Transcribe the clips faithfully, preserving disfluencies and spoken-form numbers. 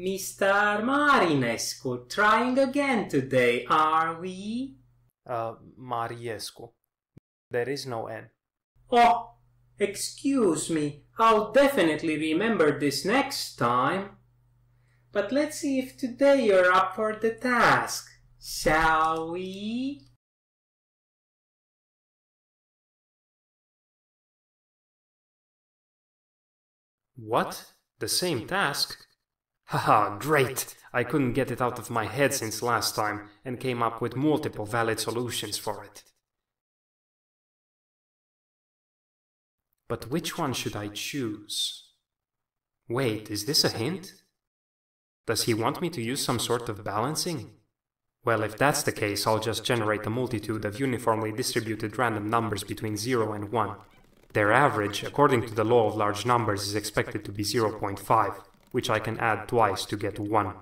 Mister Marinescu, trying again today, are we? Uh, Mariescu. There is no N. Oh, excuse me. I'll definitely remember this next time. But let's see if today you're up for the task, shall we? What? The same task? Haha, great! I couldn't get it out of my head since last time and came up with multiple valid solutions for it. But which one should I choose? Wait, is this a hint? Does he want me to use some sort of balancing? Well, if that's the case, I'll just generate a multitude of uniformly distributed random numbers between zero and one. Their average, according to the law of large numbers, is expected to be zero point five, which I can add twice to get one.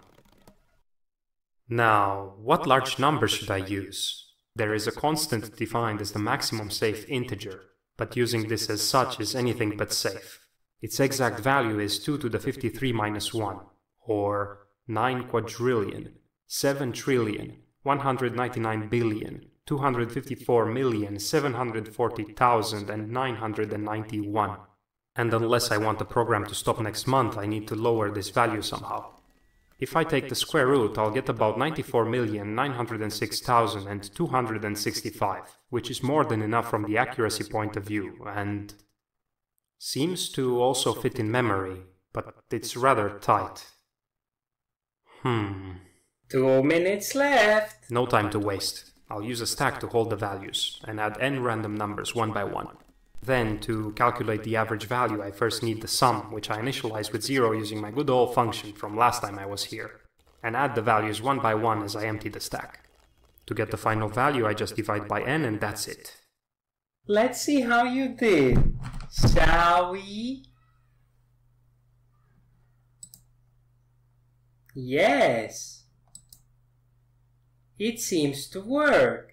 Now, what large number should I use? There is a constant defined as the maximum safe integer, but using this as such is anything but safe. Its exact value is two to the fifty-three minus one, or nine quadrillion, seven trillion, one hundred ninety-nine billion, two hundred fifty-four million, seven hundred forty thousand, and nine hundred ninety-one. And unless I want the program to stop next month, I need to lower this value somehow. If I take the square root, I'll get about ninety-four million, nine hundred six thousand, two hundred sixty-five, which is more than enough from the accuracy point of view, and seems to also fit in memory, but it's rather tight. Hmm. Two minutes left. No time to waste. I'll use a stack to hold the values, and add n random numbers one by one. Then, to calculate the average value, I first need the sum, which I initialize with zero using my good old function from last time I was here, and add the values one by one as I empty the stack. To get the final value, I just divide by n and that's it. Let's see how you did, shall we? Yes! It seems to work.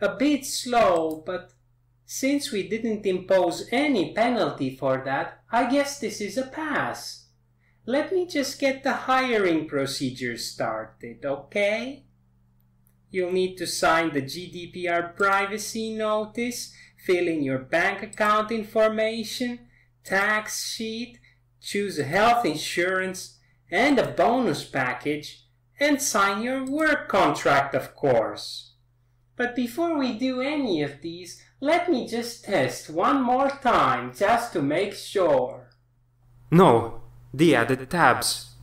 A bit slow, but since we didn't impose any penalty for that, I guess this is a pass. Let me just get the hiring procedure started, okay? You'll need to sign the G D P R privacy notice, fill in your bank account information, tax sheet, choose a health insurance and a bonus package, and sign your work contract, of course. But before we do any of these, let me just test one more time, just to make sure. No, the added tabs.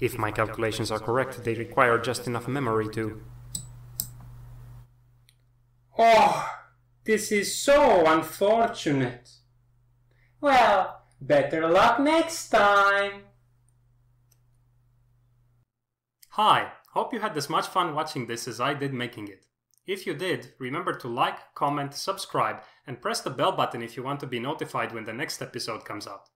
If my calculations are correct, they require just enough memory to... Oh, this is so unfortunate. Well, better luck next time. Hi, hope you had as much fun watching this as I did making it. If you did, remember to like, comment, subscribe, and press the bell button if you want to be notified when the next episode comes out.